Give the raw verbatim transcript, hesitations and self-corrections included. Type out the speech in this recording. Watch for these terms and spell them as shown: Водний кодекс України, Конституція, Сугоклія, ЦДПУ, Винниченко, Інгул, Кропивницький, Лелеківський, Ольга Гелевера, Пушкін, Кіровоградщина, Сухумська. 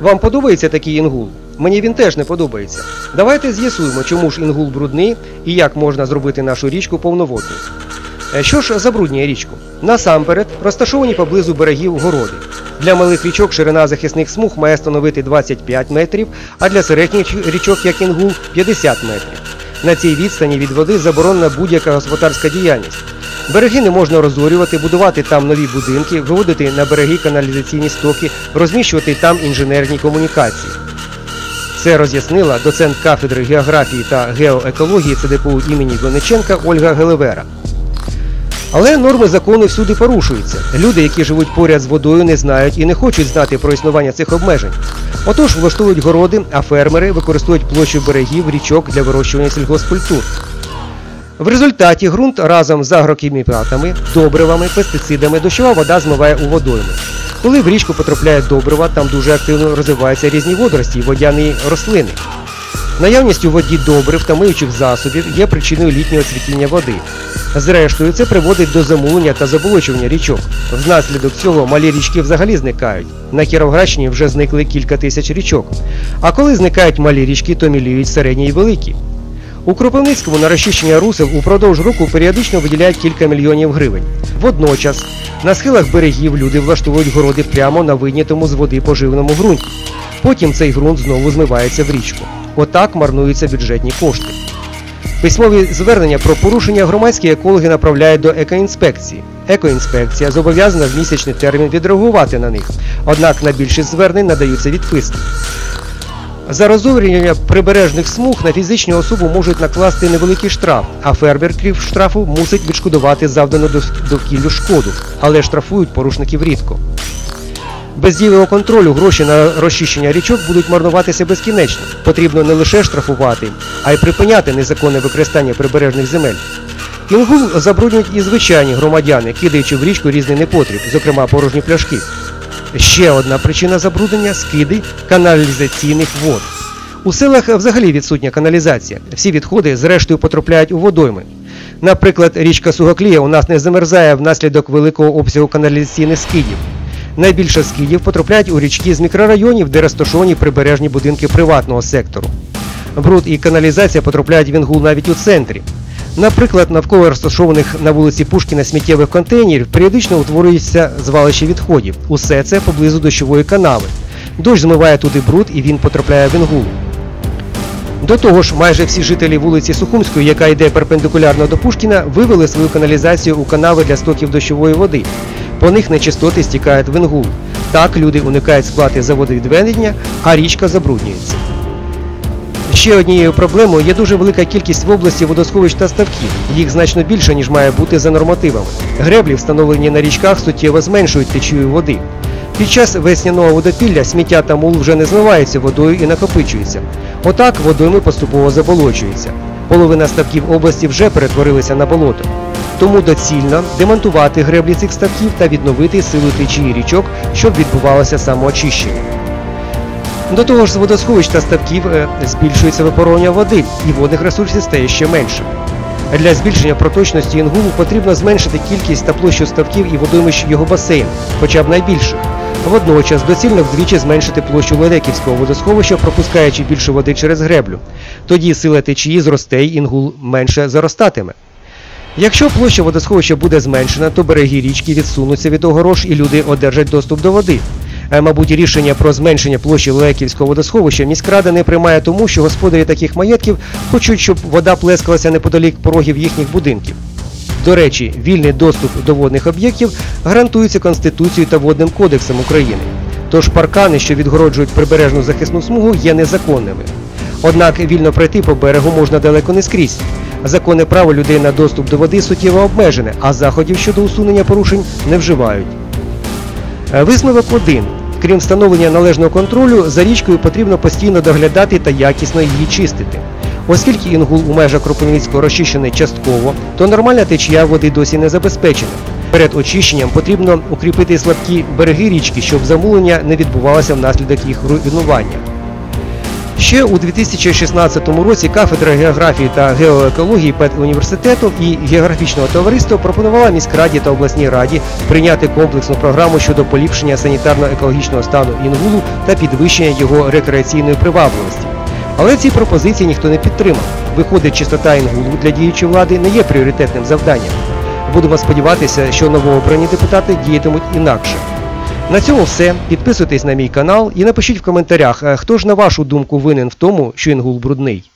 Вам подобається такий Інгул? Мені він теж не подобається. Давайте з'ясуємо, чому ж Інгул брудний і як можна зробити нашу річку повноводною. Що ж забруднює річку? Насамперед, розташовані поблизу берегів городи. Для малих річок ширина захисних смуг має становити двадцять п'ять метрів, а для середніх річок, як Інгул, п'ятдесят метрів. На цій відстані від води заборонена будь-яка господарська діяльність. Береги не можна розорювати, будувати там нові будинки, виводити на береги каналізаційні стоки, розміщувати там інженерні комунікації. Це роз'яснила доцент кафедри географії та геоекології ЦДПУ імені Винниченка Ольга Гелевера. Але норми закону всюди порушуються. Люди, які живуть поряд з водою, не знають і не хочуть знати про існування цих обмежень. Отож влаштовують городи, а фермери використовують площу берегів річок для вирощування сільгоспкультур. В результаті ґрунт разом з агрохімікатами, добривами, пестицидами дощова вода змиває у водойми. Коли в річку потрапляє добрива, там дуже активно розвиваються різні водорості і водяні рослини. Наявність у воді добрив та миючих засобів є причиною літнього цвітіння води. Зрештою, це приводить до замулення та заболочування річок. Внаслідок цього малі річки взагалі зникають. На Кіровоградщині вже зникли кілька тисяч річок. А коли зникають малі річки, то міліють середні і великі. У Кропивницькому на розчищення русел упродовж року періодично виділяють кілька мільйонів гривень. Водночас на схилах берегів люди влаштовують городи прямо на вийнятому з води поживному ґрунті. Потім цей ґрунт знову змивається в річку. Отак марнуються бюджетні кошти. Письмові звернення про порушення громадські екологи направляють до екоінспекції. Екоінспекція зобов'язана в місячний термін відреагувати на них, однак на більшість звернень надаються відписки. За розорювання прибережних смуг на фізичну особу можуть накласти невеликий штраф, а фермер, крім штрафу, мусить відшкодувати завдану довкіллю шкоду, але штрафують порушників рідко. Без дієвого контролю гроші на розчищення річок будуть марнуватися безкінечно. Потрібно не лише штрафувати, а й припиняти незаконне використання прибережних земель. Інгул забруднюють і звичайні громадяни, кидаючи в річку різний непотріб, зокрема порожні пляшки. Ще одна причина забруднення – скиди каналізаційних вод. У селах взагалі відсутня каналізація. Всі відходи зрештою потрапляють у водойми. Наприклад, річка Сугоклія у нас не замерзає внаслідок великого обсягу каналізаційних скидів. Найбільше скидів потрапляють у річки з мікрорайонів, де розташовані прибережні будинки приватного сектору. Бруд і каналізація потрапляють в Інгул навіть у центрі. Наприклад, навколо розташованих на вулиці Пушкіна сміттєвих контейнерів періодично утворюється звалище відходів. Усе це поблизу дощової канави. Дощ змиває туди бруд і він потрапляє в Інгул. До того ж, майже всі жителі вулиці Сухумської, яка йде перпендикулярно до Пушкіна, вивели свою каналізацію у канави для стоків дощової води. По них нечистоти стікають в Інгул. Так люди уникають сплати за водовідведення, а річка забруднюється. Ще однією проблемою є дуже велика кількість в області водосховищ та ставків. Їх значно більше, ніж має бути за нормативами. Греблі, встановлені на річках, суттєво зменшують течію води. Під час весняного водопілля сміття та мул вже не змиваються водою і накопичуються. Отак водойми поступово заболочуються. Половина ставків області вже перетворилися на болото. Тому доцільно демонтувати греблі цих ставків та відновити силу течії річок, щоб відбувалося самоочищення. До того ж, з водосховищ та ставків збільшується випаровування води, і водних ресурсів стає ще менше. Для збільшення проточності Інгулу потрібно зменшити кількість та площу ставків і водоймищ його басейну, хоча б найбільших. Водночас доцільно вдвічі зменшити площу Лелеківського водосховища, пропускаючи більше води через греблю. Тоді сила течії зросте і Інгул менше заростатиме. Якщо площа водосховища буде зменшена, то береги річки відсунуться від огорож і люди одержать доступ до води. Мабуть, рішення про зменшення площі Лелеківського водосховища міськрада не приймає тому, що господарі таких маєтків хочуть, щоб вода плескалася неподалік порогів їхніх будинків. До речі, вільний доступ до водних об'єктів гарантується Конституцією та Водним кодексом України. Тож паркани, що відгороджують прибережну захисну смугу, є незаконними. Однак вільно пройти по берегу можна далеко не скрізь. Законне право людей на доступ до води суттєво обмежене, а заходів щодо усунення порушень не вживають. Висновок один. Крім встановлення належного контролю, за річкою потрібно постійно доглядати та якісно її чистити. Оскільки Інгул у межах Кропивницького розчищений частково, то нормальна течія води досі не забезпечена. Перед очищенням потрібно укріпити слабкі береги річки, щоб замулення не відбувалося внаслідок їх руйнування. Ще у дві тисячі шістнадцятому році кафедра географії та геоекології педуніверситету і географічного товариства пропонувала міськраді та обласній раді прийняти комплексну програму щодо поліпшення санітарно-екологічного стану Інгулу та підвищення його рекреаційної привабливості. Але ці пропозиції ніхто не підтримав. Виходить, чистота Інгулу для діючої влади не є пріоритетним завданням. Будемо сподіватися, що новообрані депутати діятимуть інакше. На цьому все. Підписуйтесь на мій канал і напишіть в коментарях, хто ж на вашу думку винен в тому, що Інгул брудний.